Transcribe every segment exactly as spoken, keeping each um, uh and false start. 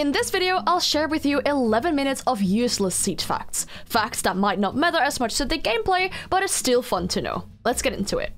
In this video, I'll share with you eleven minutes of useless siege facts. Facts that might not matter as much to the gameplay, but it's still fun to know. Let's get into it.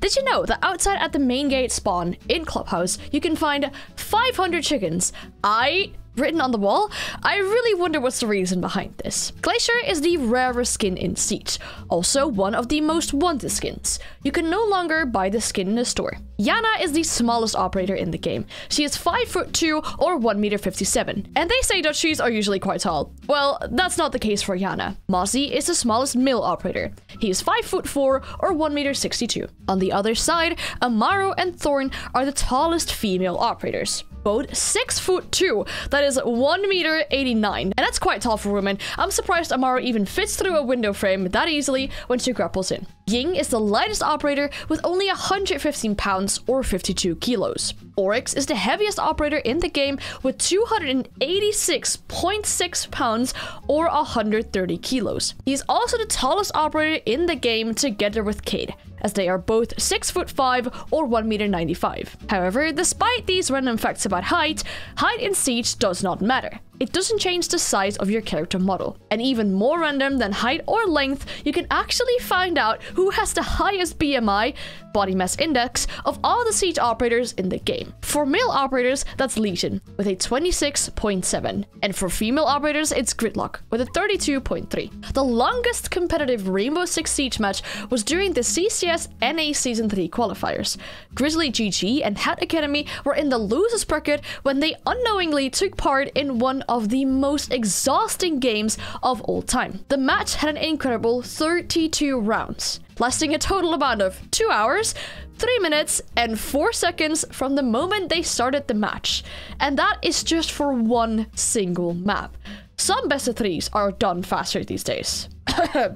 Did you know that outside at the main gate spawn in Clubhouse, you can find five hundred chickens? I... written on the wall? I really wonder what's the reason behind this. Glacier is the rarest skin in Siege, also one of the most wanted skins. You can no longer buy the skin in the store. Yana is the smallest operator in the game. She is five foot two or one meter fifty-seven, and they say Dutchies are usually quite tall. Well, that's not the case for Yana. Mozzie is the smallest male operator. He is five foot four or one meter sixty-two. On the other side, Amaru and Thorn are the tallest female operators. Both six foot two, that is one meter eighty-nine, and that's quite tall for women. I'm surprised Amaru even fits through a window frame that easily when she grapples in. Ying is the lightest operator with only one hundred fifteen pounds or fifty-two kilos. Oryx is the heaviest operator in the game with two hundred eighty-six point six pounds or one hundred thirty kilos. He's also the tallest operator in the game together with Cade, as they are both six foot five or one meter ninety-five. However, despite these random facts about height, height in Siege does not matter. It doesn't change the size of your character model. And even more random than height or length, you can actually find out who has the highest B M I, body mass index, of all the Siege operators in the game. For male operators, that's Legion, with a twenty-six point seven. And for female operators, it's Gridlock, with a thirty-two point three. The longest competitive Rainbow Six Siege match was during the C C S N A Season three qualifiers. Grizzly G G and Hat Academy were in the losers bracket when they unknowingly took part in one of the most exhausting games of all time. The match had an incredible thirty-two rounds, lasting a total amount of two hours, three minutes, and four seconds from the moment they started the match. And that is just for one single map. Some best of threes are done faster these days.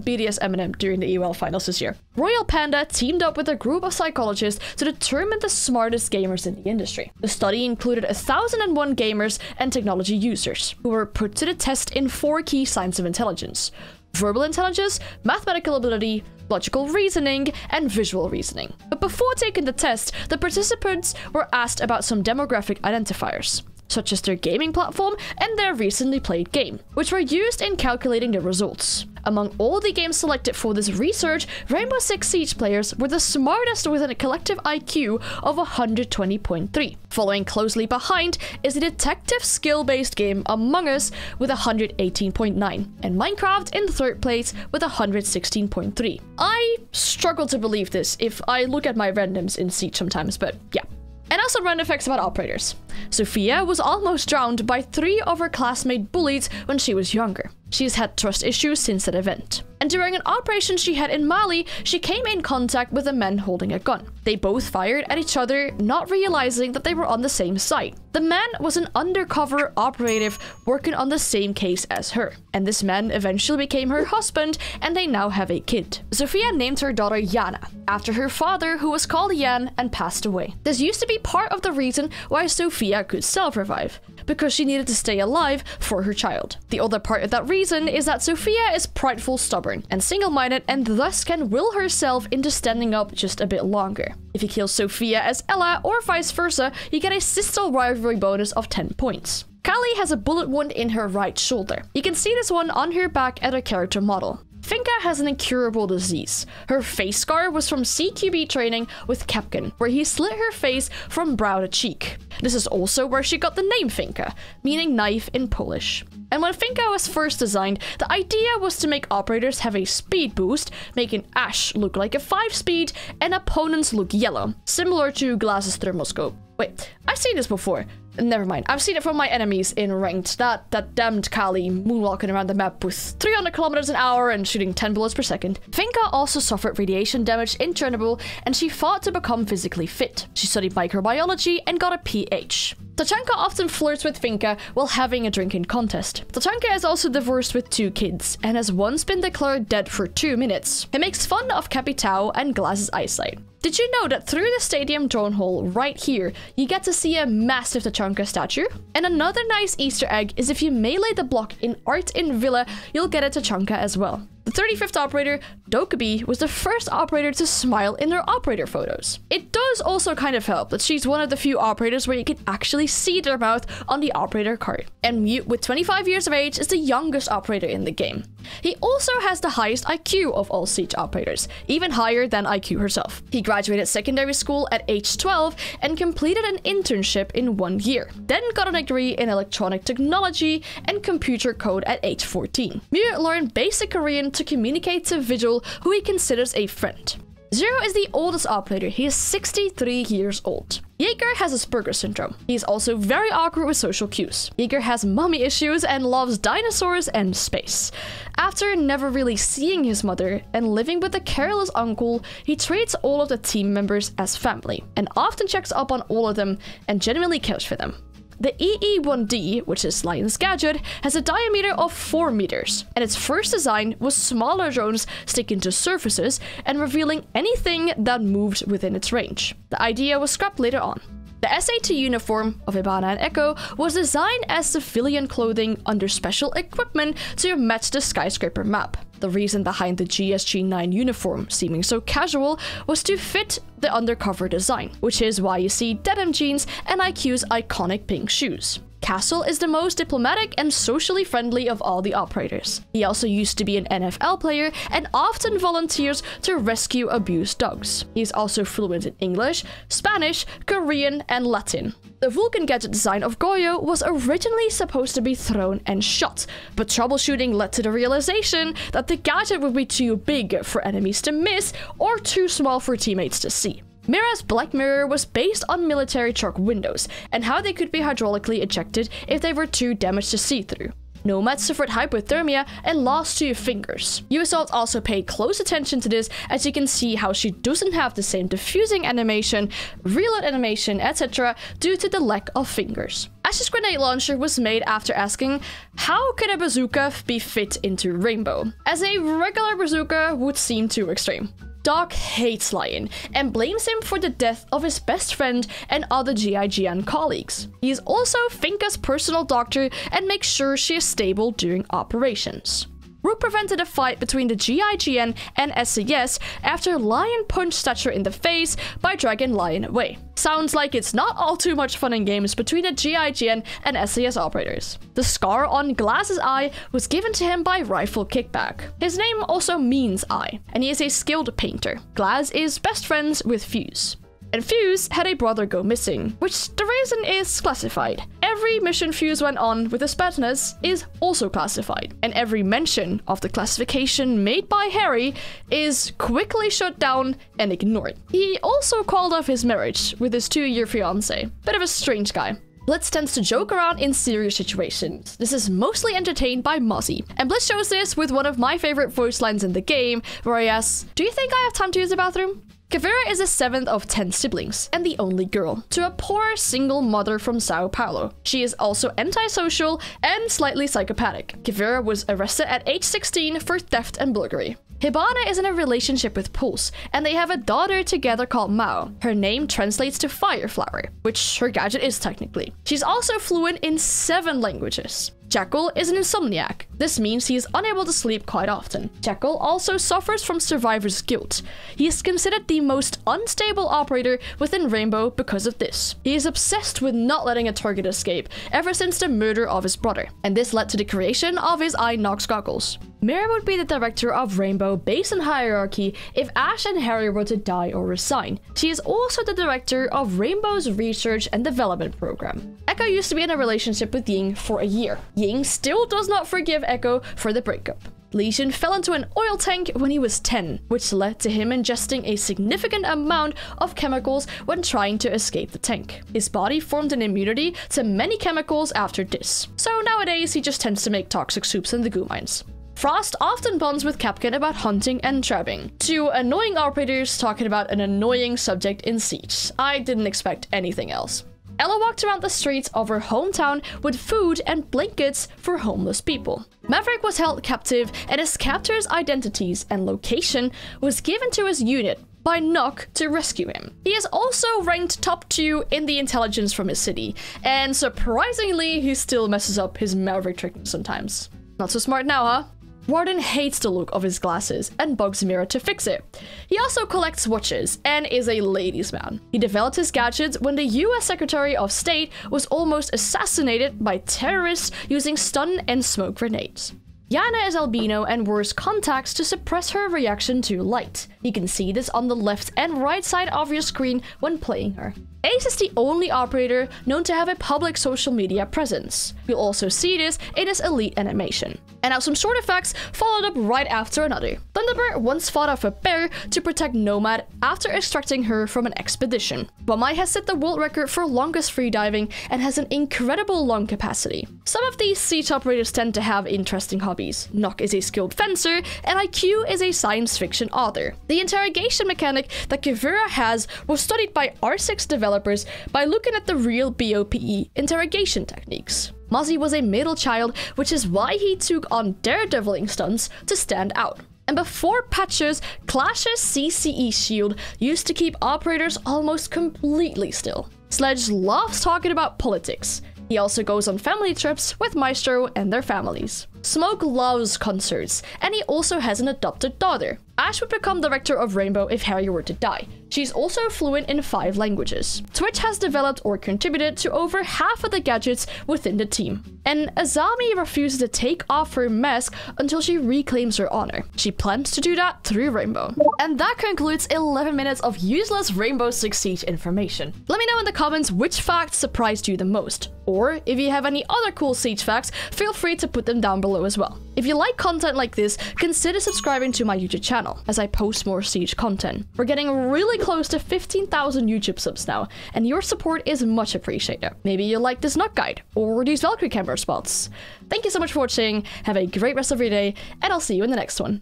B D S M and M during the E U L finals this year. Royal Panda teamed up with a group of psychologists to determine the smartest gamers in the industry. The study included one thousand one gamers and technology users, who were put to the test in four key signs of intelligence: verbal intelligence, mathematical ability, logical reasoning, and visual reasoning. But before taking the test, the participants were asked about some demographic identifiers, such as their gaming platform and their recently played game, which were used in calculating the results. Among all the games selected for this research, Rainbow Six Siege players were the smartest with a collective I Q of one hundred twenty point three. Following closely behind is the detective skill-based game Among Us with one hundred eighteen point nine, and Minecraft in third place with one hundred sixteen point three. I struggle to believe this if I look at my randoms in Siege sometimes, but yeah. And also random facts about operators. Sofia was almost drowned by three of her classmate bullies when she was younger. She's had trust issues since that event. And during an operation she had in Mali, she came in contact with a man holding a gun. They both fired at each other, not realizing that they were on the same side. The man was an undercover operative working on the same case as her. And this man eventually became her husband, and they now have a kid. Sofia named her daughter Yana, after her father, who was called Yan and passed away. This used to be part of the reason why Sofia could self-revive, because she needed to stay alive for her child. The other part of that reason Reason is that Sofia is prideful, stubborn, and single-minded, and thus can will herself into standing up just a bit longer. If you kill Sofia as Ella or vice versa, you get a sister rivalry bonus of ten points. Kali has a bullet wound in her right shoulder. You can see this one on her back at her character model. Finka has an incurable disease. Her face scar was from C Q B training with Kapkan, where he slit her face from brow to cheek. This is also where she got the name Finka, meaning knife in Polish. And when Finka was first designed, the idea was to make operators have a speed boost, making Ash look like a five speed and opponents look yellow, similar to Glass's thermoscope. Wait, I've seen this before. Never mind, I've seen it from my enemies in ranked. That that damned Kali moonwalking around the map with three hundred kilometers an hour and shooting ten bullets per second. Finka also suffered radiation damage in Chernobyl, and she fought to become physically fit. She studied microbiology and got a P H. Tachanka often flirts with Finka while having a drinking contest. Tachanka is also divorced with two kids, and has once been declared dead for two minutes. He makes fun of Capitao and Glass's eyesight. Did you know that through the stadium drone hole right here, you get to see a massive Tachanka statue? And another nice Easter egg is if you melee the block in Art in Villa, you'll get a Tachanka as well. The thirty-fifth operator, Dokubi, was the first operator to smile in her operator photos. It does also kind of help that she's one of the few operators where you can actually see their mouth on the operator card. And Mute, with twenty-five years of age, is the youngest operator in the game. He also has the highest I Q of all Siege operators, even higher than I Q herself. He graduated secondary school at age twelve and completed an internship in one year, then got a degree in electronic technology and computer code at age fourteen. Mira learned basic Korean to communicate to Vigil, who he considers a friend. Zero is the oldest operator. He is sixty-three years old. Yeager has Asperger's syndrome. He's also very awkward with social cues. Yeager has mommy issues and loves dinosaurs and space. After never really seeing his mother and living with a careless uncle, he treats all of the team members as family and often checks up on all of them and genuinely cares for them. The E E one D, which is Lion's gadget, has a diameter of four meters, and its first design was smaller drones sticking to surfaces and revealing anything that moved within its range. The idea was scrapped later on. The S A T uniform of Hibana and Echo was designed as civilian clothing under special equipment to match the skyscraper map. The reason behind the G S G nine uniform seeming so casual was to fit the undercover design, which is why you see denim jeans and I Q's iconic pink shoes. Castle is the most diplomatic and socially friendly of all the operators. He also used to be an N F L player and often volunteers to rescue abused dogs. He is also fluent in English, Spanish, Korean, and Latin. The Vulcan gadget design of Goyo was originally supposed to be thrown and shot, but troubleshooting led to the realization that the gadget would be too big for enemies to miss or too small for teammates to see. Mira's Black Mirror was based on military truck windows and how they could be hydraulically ejected if they were too damaged to see through. Nomad suffered hypothermia and lost two fingers. Ubisoft also paid close attention to this, as you can see how she doesn't have the same diffusing animation, reload animation, et cetera due to the lack of fingers. Ash's grenade launcher was made after asking, how could a bazooka be fit into Rainbow, as a regular bazooka would seem too extreme. Doc hates Lion and blames him for the death of his best friend and other G I G N colleagues. He is also Finka's personal doctor and makes sure she is stable during operations. Rook prevented a fight between the G I G N and S A S after Lion punched Thatcher in the face by dragging Lion away. Sounds like it's not all too much fun in games between the G I G N and S A S operators. The scar on Glass's eye was given to him by Rifle Kickback. His name also means eye, and he is a skilled painter. Glass is best friends with Fuse. And Fuse had a brother go missing, which the reason is classified. Every mission Fuse went on with his partners is also classified, and every mention of the classification made by Harry is quickly shut down and ignored. He also called off his marriage with his two-year fiancé. Bit of a strange guy. Blitz tends to joke around in serious situations. This is mostly entertained by Mozzie. And Blitz shows this with one of my favorite voice lines in the game, where he asks, "Do you think I have time to use the bathroom?" Kaveira is the seventh of ten siblings, and the only girl, to a poor single mother from Sao Paulo. She is also antisocial and slightly psychopathic. Kaveira was arrested at age sixteen for theft and burglary. Hibana is in a relationship with Pulse, and they have a daughter together called Mao. Her name translates to Fireflower, which her gadget is technically. She's also fluent in seven languages. Jackal is an insomniac. This means he is unable to sleep quite often. Jackal also suffers from survivor's guilt. He is considered the most unstable operator within Rainbow because of this. He is obsessed with not letting a target escape ever since the murder of his brother, and this led to the creation of his iNox goggles. Mira would be the director of Rainbow based on hierarchy if Ash and Harry were to die or resign. She is also the director of Rainbow's research and development program. Echo used to be in a relationship with Ying for a year. Ying still does not forgive Echo for the breakup. Legion fell into an oil tank when he was ten, which led to him ingesting a significant amount of chemicals when trying to escape the tank. His body formed an immunity to many chemicals after this, so nowadays he just tends to make toxic soups in the goo mines. Frost often bonds with Kapkan about hunting and trapping. Two annoying operators talking about an annoying subject in Siege. I didn't expect anything else. Ella walked around the streets of her hometown with food and blankets for homeless people. Maverick was held captive, and his captor's identities and location was given to his unit by Nock to rescue him. He is also ranked top two in the intelligence from his city, and surprisingly, he still messes up his Maverick trick sometimes. Not so smart now, huh? Warden hates the look of his glasses and bugs Mira to fix it. He also collects watches and is a ladies' man. He developed his gadgets when the U S Secretary of State was almost assassinated by terrorists using stun and smoke grenades. Yana is albino and wears contacts to suppress her reaction to light. You can see this on the left and right side of your screen when playing her. Ace is the only operator known to have a public social media presence. You'll also see this in his elite animation. And now some short effects followed up right after another. Thunderbird once fought off a bear to protect Nomad after extracting her from an expedition. Wamai has set the world record for longest freediving and has an incredible lung capacity. Some of these sea top raiders tend to have interesting hobbies. Nock is a skilled fencer, and I Q is a science fiction author. The interrogation mechanic that Kaveira has was studied by R six developers by looking at the real BOPE interrogation techniques. Mozzie was a middle child, which is why he took on daredeviling stunts to stand out. And before patches, Glash's C C E shield used to keep operators almost completely still. Sledge loves talking about politics. He also goes on family trips with Maestro and their families. Smoke loves concerts, and he also has an adopted daughter. Ash would become director of Rainbow if Harry were to die. She's also fluent in five languages. Twitch has developed or contributed to over half of the gadgets within the team. And Azami refuses to take off her mask until she reclaims her honor. She plans to do that through Rainbow. And that concludes eleven minutes of useless Rainbow Six Siege information. Let me know in the comments which facts surprised you the most. Or if you have any other cool Siege facts, feel free to put them down below as well. If you like content like this, consider subscribing to my YouTube channel, as I post more Siege content. We're getting really close to fifteen thousand YouTube subs now, and your support is much appreciated. Maybe you like this Nock guide, or these Valkyrie camera spots. Thank you so much for watching, have a great rest of your day, and I'll see you in the next one.